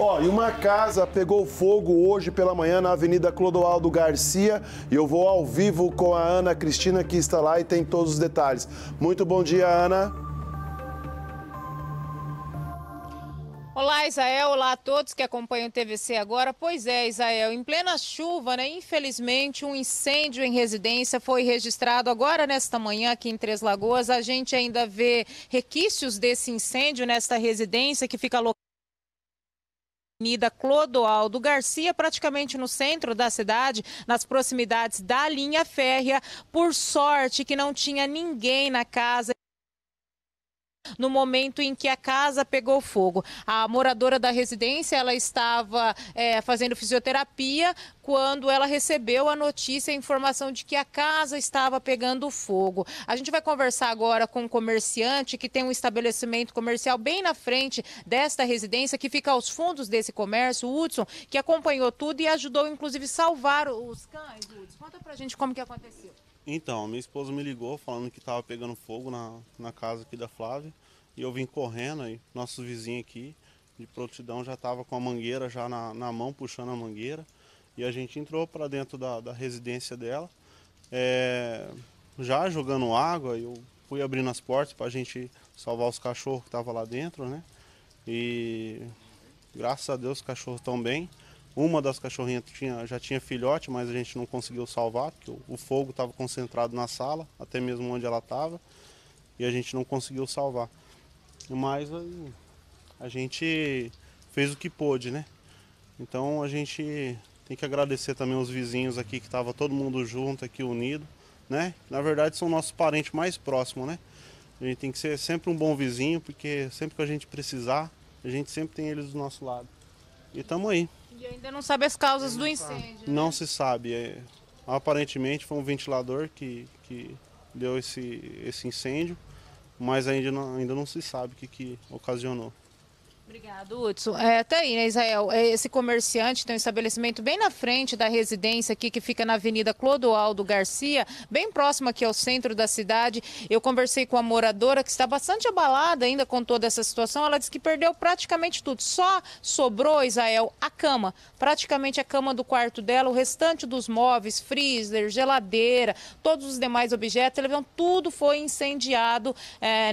Ó, e uma casa pegou fogo hoje pela manhã na Avenida Clodoaldo Garcia. E eu vou ao vivo com a Ana Cristina, que está lá e tem todos os detalhes. Muito bom dia, Ana. Olá, Isael. Olá a todos que acompanham o TVC Agora. Pois é, Isael, em plena chuva, né? Infelizmente, um incêndio em residência foi registrado agora nesta manhã aqui em Três Lagoas. A gente ainda vê resquícios desse incêndio nesta residência que fica localizada na Avenida Clodoaldo Garcia, praticamente no centro da cidade, nas proximidades da linha férrea. Por sorte que não tinha ninguém na casa no momento em que a casa pegou fogo. A moradora da residência, ela estava fazendo fisioterapia quando ela recebeu a notícia, a informação de que a casa estava pegando fogo. A gente vai conversar agora com um comerciante que tem um estabelecimento comercial bem na frente desta residência, que fica aos fundos desse comércio, o Hudson, que acompanhou tudo e ajudou, inclusive, salvar os cães. Hudson, conta pra gente como que aconteceu. Então, minha esposa me ligou falando que estava pegando fogo na casa aqui da Flávia, e eu vim correndo, e nosso vizinho aqui de prontidão já estava com a mangueira já na mão, puxando a mangueira, e a gente entrou para dentro da residência dela, já jogando água. Eu fui abrindo as portas para a gente salvar os cachorros que estavam lá dentro, né? E graças a Deus os cachorros estão bem. Uma das cachorrinhas já tinha filhote, mas a gente não conseguiu salvar, porque o fogo estava concentrado na sala, até mesmo onde ela estava, e a gente não conseguiu salvar. Mas a gente fez o que pôde, né? Então a gente tem que agradecer também os vizinhos aqui, que estava todo mundo junto aqui, unido, né? Na verdade são nossos parentes mais próximos, né? A gente tem que ser sempre um bom vizinho, porque sempre que a gente precisar, a gente sempre tem eles do nosso lado. E estamos aí. E ainda não sabe as causas do incêndio, né? Não se sabe. Aparentemente foi um ventilador que deu esse incêndio, mas ainda não se sabe o que ocasionou. Obrigado, Hudson. Tá aí, né, Isael? Esse comerciante tem um estabelecimento bem na frente da residência aqui, que fica na Avenida Clodoaldo Garcia, bem próximo aqui ao centro da cidade. Eu conversei com a moradora, que está bastante abalada ainda com toda essa situação. Ela disse que perdeu praticamente tudo. Só sobrou, Isael, a cama. Praticamente a cama do quarto dela, o restante dos móveis, freezer, geladeira, todos os demais objetos, televisão, tudo foi incendiado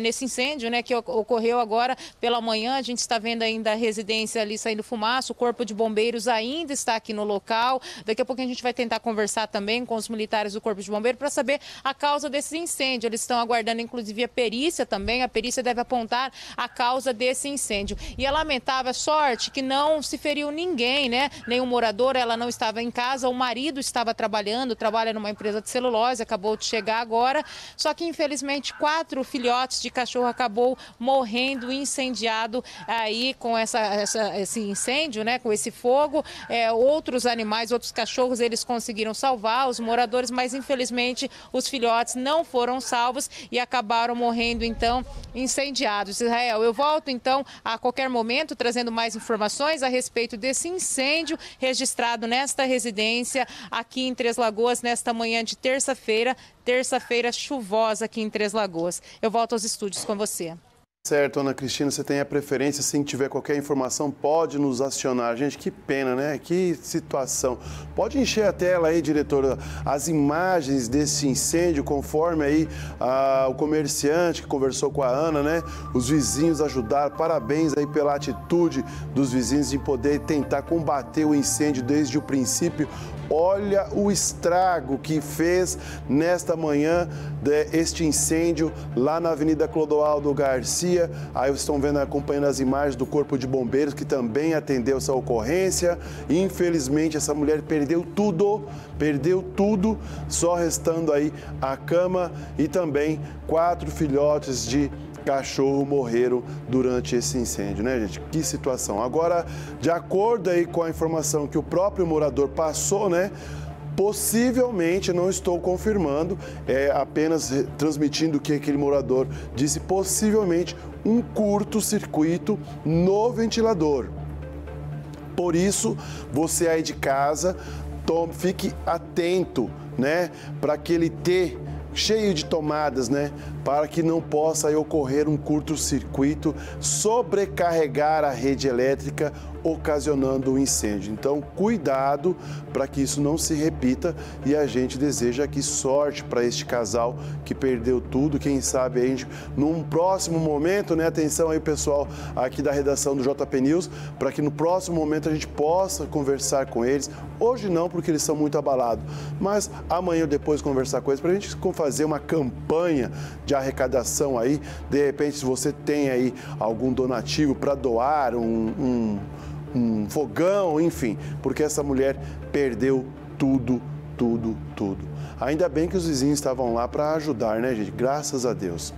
nesse incêndio, né, que ocorreu agora pela manhã. A gente está vendo ainda a residência ali saindo fumaça, o Corpo de Bombeiros ainda está aqui no local. Daqui a pouco a gente vai tentar conversar também com os militares do Corpo de Bombeiros para saber a causa desse incêndio. Eles estão aguardando, inclusive, a perícia também. A perícia deve apontar a causa desse incêndio. E é lamentável, a sorte que não se feriu ninguém, né? Nenhum morador, ela não estava em casa, o marido estava trabalhando, trabalha numa empresa de celulose, acabou de chegar agora. Só que, infelizmente, 4 filhotes de cachorro acabou morrendo incendiado aí com esse incêndio, né, com esse fogo. Outros animais, outros cachorros, eles conseguiram salvar os moradores, mas infelizmente os filhotes não foram salvos e acabaram morrendo, então, incendiados. Israel, eu volto, então, a qualquer momento, trazendo mais informações a respeito desse incêndio registrado nesta residência aqui em Três Lagoas, nesta manhã de terça-feira, chuvosa aqui em Três Lagoas. Eu volto aos estúdios com você. Certo, Ana Cristina, você tem a preferência, assim que tiver qualquer informação, pode nos acionar. Gente, que pena, né? Que situação. Pode encher a tela aí, diretora, as imagens desse incêndio, conforme aí o comerciante que conversou com a Ana, né? Os vizinhos ajudaram, parabéns aí pela atitude dos vizinhos em poder tentar combater o incêndio desde o princípio. Olha o estrago que fez nesta manhã este incêndio lá na Avenida Clodoaldo Garcia. Aí estão vendo, acompanhando as imagens do Corpo de Bombeiros, que também atendeu essa ocorrência. Infelizmente, essa mulher perdeu tudo, só restando aí a cama, e também 4 filhotes de cachorro morreram durante esse incêndio, né, gente? Que situação. Agora, de acordo aí com a informação que o próprio morador passou, né, possivelmente, não estou confirmando, apenas transmitindo o que aquele morador disse, possivelmente um curto-circuito no ventilador. Por isso, você aí de casa, fique atento, né, para aquele T cheio de tomadas, né, para que não possa ocorrer um curto-circuito, sobrecarregar a rede elétrica ocasionando o incêndio. Então, cuidado para que isso não se repita, e a gente deseja aqui sorte para este casal que perdeu tudo. Quem sabe a gente, num próximo momento, né? Atenção aí, pessoal, aqui da redação do JP News, para que no próximo momento a gente possa conversar com eles. Hoje não, porque eles são muito abalados, mas amanhã ou depois conversar com eles, para a gente fazer uma campanha de arrecadação aí. De repente, se você tem aí algum donativo para doar, um fogão, enfim, porque essa mulher perdeu tudo, tudo, tudo. Ainda bem que os vizinhos estavam lá para ajudar, né, gente? Graças a Deus.